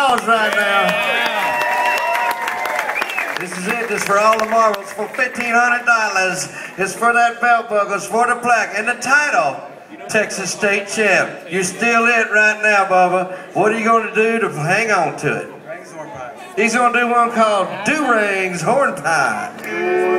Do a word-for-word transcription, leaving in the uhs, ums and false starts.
Right now. Yeah. This is it. This is for all the marbles. For fifteen hundred dollars. It's for that belt buckle. It's for the plaque and the title. Texas State Champ. You're still it right now, Bubba. What are you going to do to hang on to it? He's going to do one called Durang's Hornpipe.